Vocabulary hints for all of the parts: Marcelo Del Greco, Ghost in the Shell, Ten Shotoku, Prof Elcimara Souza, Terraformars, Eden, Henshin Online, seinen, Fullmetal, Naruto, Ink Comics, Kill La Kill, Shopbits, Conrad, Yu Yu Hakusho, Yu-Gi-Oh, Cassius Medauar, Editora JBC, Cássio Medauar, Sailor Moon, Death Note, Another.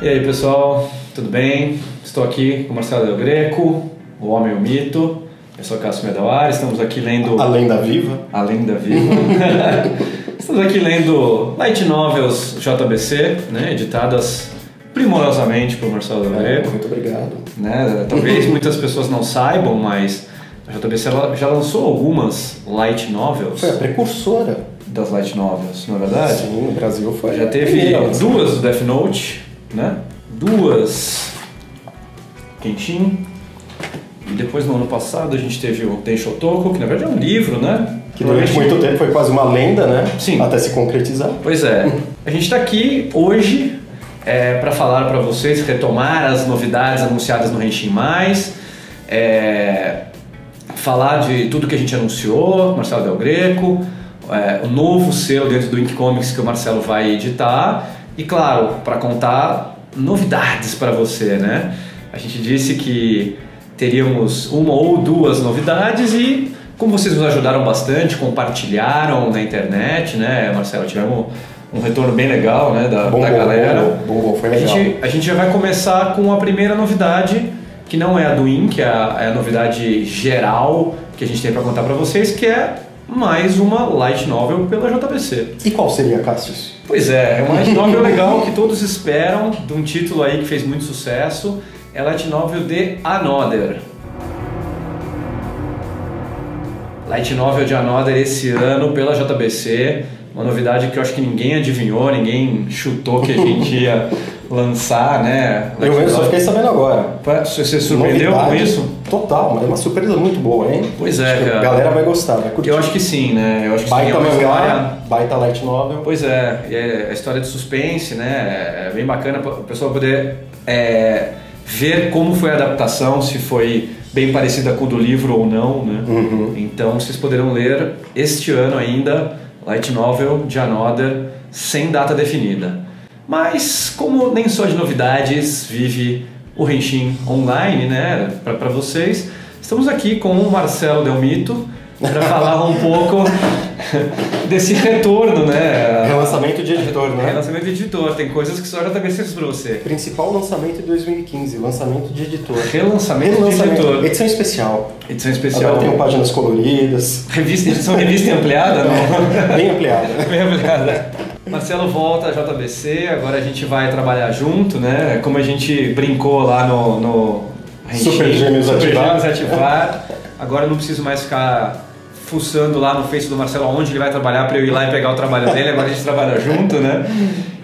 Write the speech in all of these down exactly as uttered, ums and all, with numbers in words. E aí pessoal, tudo bem? Estou aqui com o Marcelo Del Greco, o Homem e o Mito. Eu sou o Cássio Medauar, estamos aqui lendo... A Lenda Viva. A Lenda Viva. Estamos aqui lendo Light Novels J B C, né? Editadas primorosamente por Marcelo Del Greco. É, muito obrigado. Né? Talvez muitas pessoas não saibam, mas a J B C já lançou algumas Light Novels. Foi a precursora das Light Novels, não é verdade? Sim, no Brasil foi. Já teve primeira, duas do Death Note, né? Duas Henshin. E depois, no ano passado, a gente teve o Ten Shotoku, que na verdade é um livro, né? Que durante muito tempo foi quase uma lenda, né? Sim. Até se concretizar. Pois é. A gente está aqui hoje é, para falar para vocês, retomar as novidades anunciadas no Henshin Mais, é, falar de tudo que a gente anunciou, Marcelo Del Greco, é, o novo selo dentro do Ink Comics que o Marcelo vai editar e, claro, para contar novidades para você, né? A gente disse que teríamos uma ou duas novidades e, como vocês nos ajudaram bastante, compartilharam na internet, né, Marcelo? Tivemos um retorno bem legal, né, da, bom, da bom, galera. Bom, bom, bom, foi legal. A gente, a gente já vai começar com a primeira novidade, que não é a do Ink, é a, é a novidade geral que a gente tem para contar para vocês, que é mais uma light novel pela J B C. E qual seria, Cassius? Pois é, é uma light novel legal que todos esperam, de um título aí que fez muito sucesso. É a light novel de Another. Light novel de Another esse ano pela J B C. Uma novidade que eu acho que ninguém adivinhou, ninguém chutou que a gente ia lançar, né? Light eu mesmo só fiquei sabendo agora. Você se surpreendeu novidade com isso? Total, mas é uma surpresa muito boa, hein? Pois é, acho cara. A galera vai gostar, vai curtir. Eu acho que sim, né? Eu acho que baita sim, é uma história, baita light novel. Pois é, e é a história de suspense, né? É bem bacana o pessoal poder... É... ver como foi a adaptação, se foi bem parecida com o do livro ou não, né? Uhum. Então vocês poderão ler este ano ainda Light Novel de Another sem data definida. Mas como nem só de novidades vive o Henshin Online, né? Para vocês, estamos aqui com o Marcelo Del Mito para falar um pouco desse retorno, né? Relançamento de editor, né? Relançamento de editor, tem coisas que só já tá pensando pra você. Principal lançamento de dois mil e quinze, lançamento de editor. Relançamento, Relançamento de editor. Edição especial. Edição especial. Agora tem páginas coloridas. Revista, edição revista ampliada, não? Bem ampliada. Bem ampliada. Marcelo volta à J B C, agora a gente vai trabalhar junto, né? Como a gente brincou lá no... no... Super Gêmeos Ativar. Ativar. Agora eu não preciso mais ficar... fuçando lá no Face do Marcelo onde ele vai trabalhar para eu ir lá e pegar o trabalho dele, agora a gente trabalha junto, né?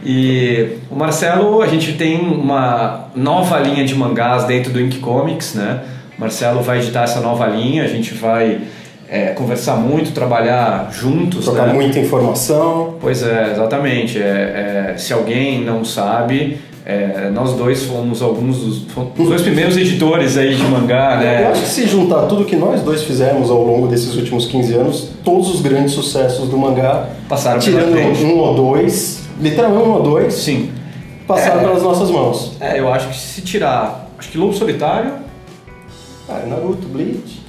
E o Marcelo, a gente tem uma nova linha de mangás dentro do Ink Comics, né? O Marcelo vai editar essa nova linha, a gente vai é, conversar muito, trabalhar juntos. Trocar, né? Muita informação. Pois é, exatamente. É, é, se alguém não sabe... É, nós dois fomos alguns dos fomos os dois primeiros editores aí de mangá, né? Eu acho que se juntar tudo que nós dois fizemos ao longo desses últimos quinze anos, todos os grandes sucessos do mangá passaram pela frente. Tirando um ou dois, literalmente um ou dois, sim, passaram é, pelas nossas mãos. É, eu acho que se tirar, acho que Lobo Solitário, ah, Naruto, Bleach,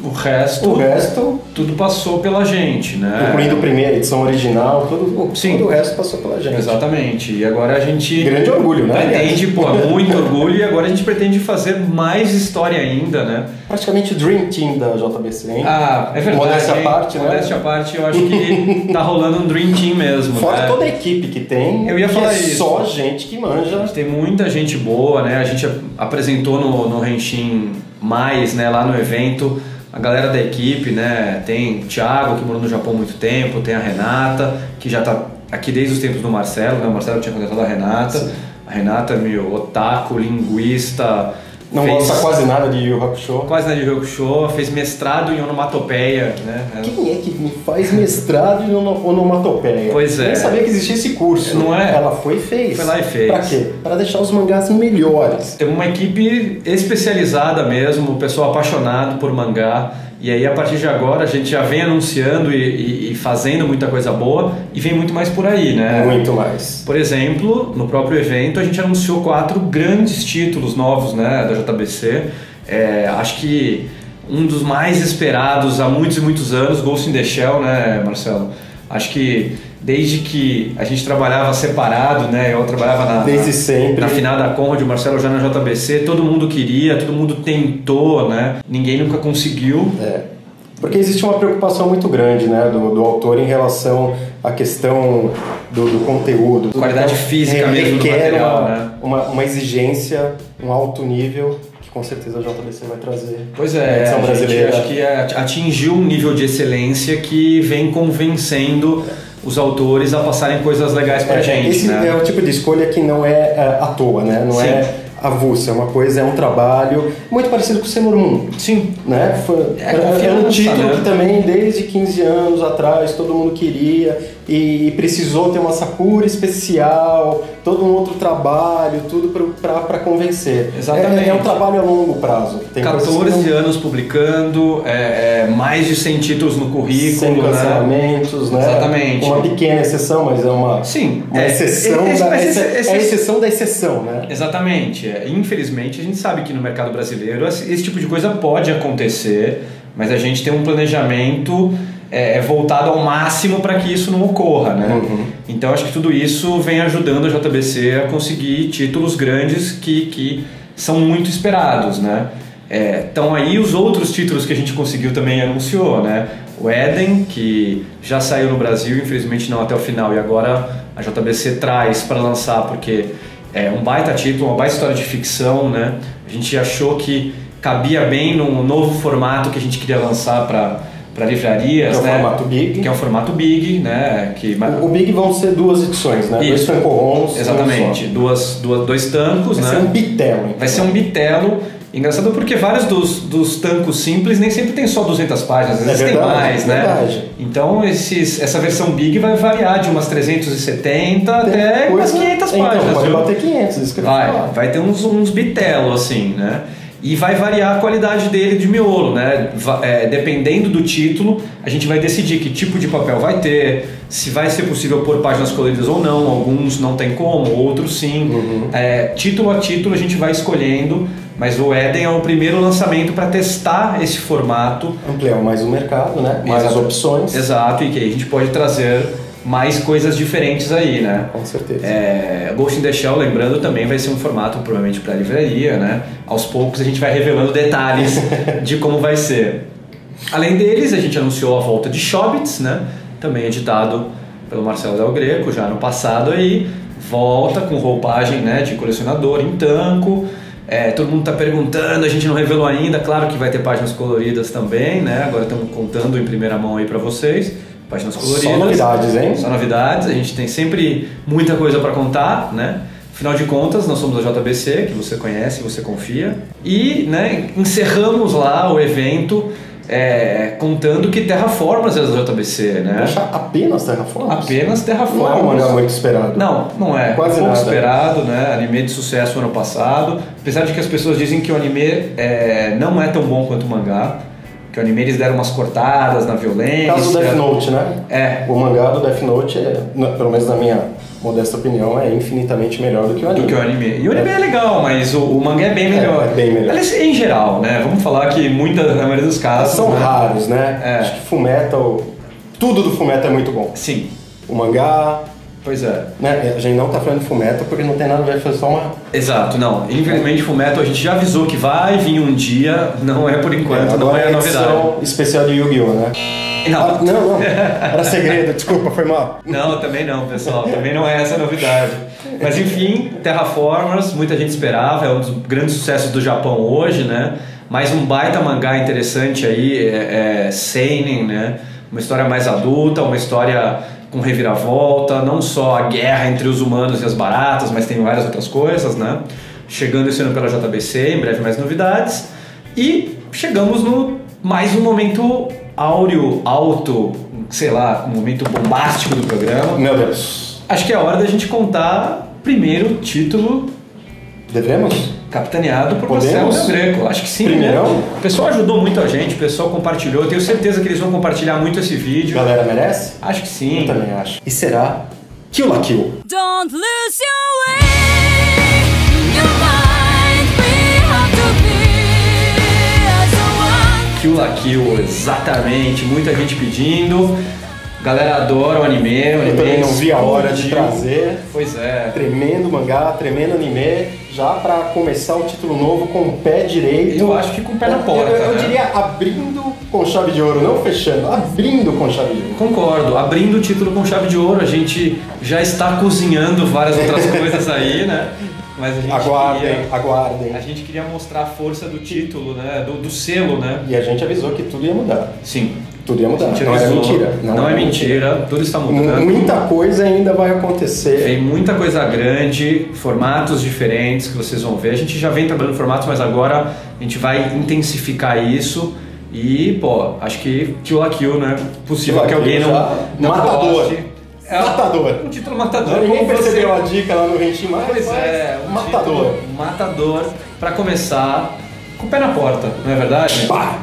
o resto, o resto, tudo passou pela gente, né? Incluindo a primeira edição original, tudo, sim, todo o resto passou pela gente. Exatamente. E agora a gente... Grande orgulho, né? Pretende, pô, muito orgulho. E agora a gente pretende fazer mais história ainda, né? Praticamente o Dream Team da J B C, hein? Ah, é verdade. Modéstia à parte, né? Modéstia à parte, eu acho que tá rolando um Dream Team mesmo, fora, né? Toda a equipe que tem, eu ia falar é isso. Só gente que manja. Tem muita gente boa, né? A gente apresentou no, no Henshin Mais, né? Lá no evento... A galera da equipe, né? Tem o Thiago, que morou no Japão há muito tempo, tem a Renata, que já tá aqui desde os tempos do Marcelo, né? O Marcelo tinha contratado a Renata. Sim. A Renata, meu, otaku, linguista. Não fez... gosta quase nada de Yu Yu Hakusho. Quase nada de Yu Yu Hakusho, fez mestrado em onomatopeia, né? Quem é que me faz mestrado em onomatopeia? Pois é. Nem sabia que existia esse curso. Não é? Ela foi e fez. Foi lá e fez. Pra quê? Pra deixar os mangás melhores. Tem uma equipe especializada mesmo, o pessoal apaixonado por mangá. E aí, a partir de agora, a gente já vem anunciando e, e, e fazendo muita coisa boa e vem muito mais por aí, né? Muito mais. Por exemplo, no próprio evento, a gente anunciou quatro grandes títulos novos, né, da J B C. É, acho que um dos mais esperados há muitos e muitos anos, Ghost in the Shell, né, Marcelo? Acho que desde que a gente trabalhava separado, né? Eu trabalhava na, desde sempre. na finada Conrad, o Marcelo já na J B C, todo mundo queria, todo mundo tentou, né? Ninguém nunca conseguiu. É. Porque existe uma preocupação muito grande, né, do, do autor em relação à questão do, do conteúdo. Qualidade então, física é, mesmo do material, uma, né? Uma, uma exigência, um alto nível, que com certeza a J B C vai trazer. Pois é, a, a gente acho que atingiu um nível de excelência que vem convencendo os autores a passarem coisas legais pra é, gente. Esse né? é o tipo de escolha que não é, é à toa, né? Não Sim. é... avulsa, é uma coisa, é um trabalho muito parecido com o Sailor Moon. Sim. Né? Foi, é, era, era um título que também desde quinze anos atrás todo mundo queria e precisou ter uma Sakura especial, todo um outro trabalho, tudo para convencer. Exatamente. É, é um trabalho a longo prazo. Tem quatorze anos publicando, é, é, mais de cem títulos no currículo. Sem cancelamentos, né? né? Exatamente. Uma pequena exceção, mas é uma, Sim, uma é, exceção é, é, da, é, é, é, é exceção da exceção, né? Exatamente. Infelizmente, a gente sabe que no mercado brasileiro esse tipo de coisa pode acontecer, mas a gente tem um planejamento é, voltado ao máximo para que isso não ocorra, né? Uhum. Então, acho que tudo isso vem ajudando a J B C a conseguir títulos grandes que, que são muito esperados, né? É, então, aí os outros títulos que a gente conseguiu também anunciou, né? O Eden, que já saiu no Brasil, infelizmente não até o final, e agora a J B C traz para lançar, porque... é um baita título, uma baita história de ficção, né? A gente achou que cabia bem num novo formato que a gente queria lançar para para livrarias, que é o né? formato Big, que é o formato Big, né? Que o, o Big vão ser duas edições, né? Isso. Dois tancorrons, exatamente, duas, duas dois tancos, vai né? Vai ser um bitelo. Então. Vai ser um bitelo. Engraçado porque vários dos, dos tancos simples nem sempre tem só duzentas páginas, às vezes é verdade, tem mais, é né? Então esses, essa versão Big vai variar de umas trezentas e setenta tem até coisa... umas quinhentas páginas. Então, pode bater quinhentas, isso que eu vai, falar. Vai ter uns, uns bitelo assim, né? E vai variar a qualidade dele de miolo, né? É, dependendo do título, a gente vai decidir que tipo de papel vai ter, se vai ser possível pôr páginas coloridas ou não, alguns não tem como, outros sim. Uhum. É, título a título a gente vai escolhendo, mas o Eden é o primeiro lançamento para testar esse formato. Ampliar mais o mercado, né? Mais exato, as opções. Exato, e que aí a gente pode trazer mais coisas diferentes aí, né? Com certeza. É, Ghost in the Shell, lembrando, também vai ser um formato provavelmente para livraria, né? Aos poucos a gente vai revelando detalhes de como vai ser. Além deles, a gente anunciou a volta de Shopbits, né? Também editado pelo Marcelo Del Greco, já no passado aí. Volta com roupagem né, de colecionador em tanco. É, todo mundo está perguntando, a gente não revelou ainda. Claro que vai ter páginas coloridas também, né? Agora estamos contando em primeira mão aí para vocês. Páginas coloridas. Só novidades, hein? Só novidades. A gente tem sempre muita coisa para contar, né? Afinal de contas, nós somos a J B C, que você conhece, você confia. E né, encerramos lá o evento é, contando que Terraformars é da J B C, né? Deixa apenas Terraformars? Apenas Terraformars. Não é um mangá muito esperado. Não, não é. Quase pouco nada. esperado, né? Anime de sucesso ano passado. Apesar de que as pessoas dizem que o anime é, não é tão bom quanto o mangá. Que o anime eles deram umas cortadas na violência. O caso do Death Note, né? É. O mangá do Death Note, é, pelo menos na minha modesta opinião, é infinitamente melhor do que o anime. Do que o anime. E o anime é, é legal, mas o, o mangá é bem melhor. É, é bem melhor. Mas, em geral, né? Vamos falar que muita, na maioria dos casos... São né? raros, né? É. Acho que Fullmetal... Tudo do Fullmetal é muito bom. Sim. O mangá... Pois é. Né? A gente não tá falando de Fullmetal porque não tem nada a ver, foi só uma... Exato, não. Infelizmente Fullmetal a gente já avisou que vai vir um dia, não é por enquanto, é, não é a novidade. Especial de Yu-Gi-Oh, né? Não. Ah, não, não. Era segredo, desculpa, foi mal. Não, também não, pessoal. Também não é essa a novidade. Mas enfim, Terraformars, muita gente esperava, é um dos grandes sucessos do Japão hoje, né? Mais um baita mangá interessante aí, é, é seinen, né? Uma história mais adulta, uma história com reviravolta, não só a guerra entre os humanos e as baratas, mas tem várias outras coisas, né? Chegando esse ano pela J B C, em breve mais novidades. E chegamos no mais um momento áureo, alto, sei lá, um momento bombástico do programa. Meu Deus. Acho que é a hora da gente contar primeiro título... Devemos? Capitaneado por Marcelo Del Greco, acho que sim. Primeiro. Né? O pessoal ajudou muito a gente, o pessoal compartilhou. Eu tenho certeza que eles vão compartilhar muito esse vídeo. Galera merece? Acho que sim. Eu também acho. E será Kill La Kill. Don't lose your way, your mind, we have to be as one. Kill La Kill, exatamente. Muita gente pedindo. galera adora o anime, o anime também não vi a hora de trazer. Pois é. Tremendo mangá, tremendo anime. Já pra começar um título novo com o pé direito. Eu acho que com o pé na porta. Eu, eu né? diria abrindo com chave de ouro, não fechando, abrindo com chave de ouro. Concordo, abrindo o título com chave de ouro. A gente já está cozinhando várias outras coisas aí, né? Mas a gente aguardem, queria, aguardem. A gente queria mostrar a força do título, né? Do, do selo, né? E a gente avisou que tudo ia mudar. Sim. Tudo ia mudar. Não é mentira. Não, não é mentira. mentira. Tudo está mudando. Muita coisa ainda vai acontecer. Tem muita coisa grande, formatos diferentes que vocês vão ver. A gente já vem trabalhando formatos, mas agora a gente vai intensificar isso. E, pô, acho que Kill La Kill, né? Possível que alguém não, não goste. É matador. Um título matador. Ninguém percebeu a dica lá no Henshin, mas, mas é um matador. Matador para começar com o pé na porta, não é verdade? Pá!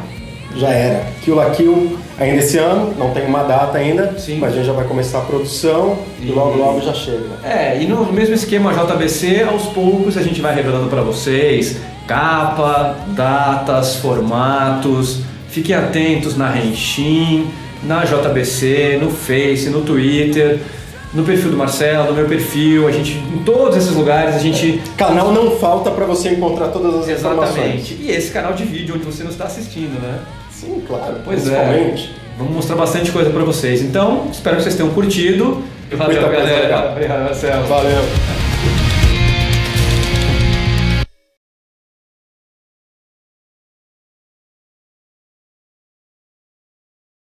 Já era. Kill La Kill ainda esse ano, não tem uma data ainda, sim, mas a gente já vai começar a produção e, e logo logo já chega. É, e no mesmo esquema J B C, aos poucos a gente vai revelando para vocês capa, datas, formatos. Fiquem atentos na Henshin, na J B C, no Face, no Twitter, no perfil do Marcelo, no meu perfil, a gente, em todos esses lugares a gente... Canal não falta para você encontrar todas as exatamente informações. E esse canal de vídeo onde você nos está assistindo, né? Sim, claro. Pois é. Vamos mostrar bastante coisa para vocês. Então, espero que vocês tenham curtido. Valeu, galera. Obrigado, Marcelo. Valeu.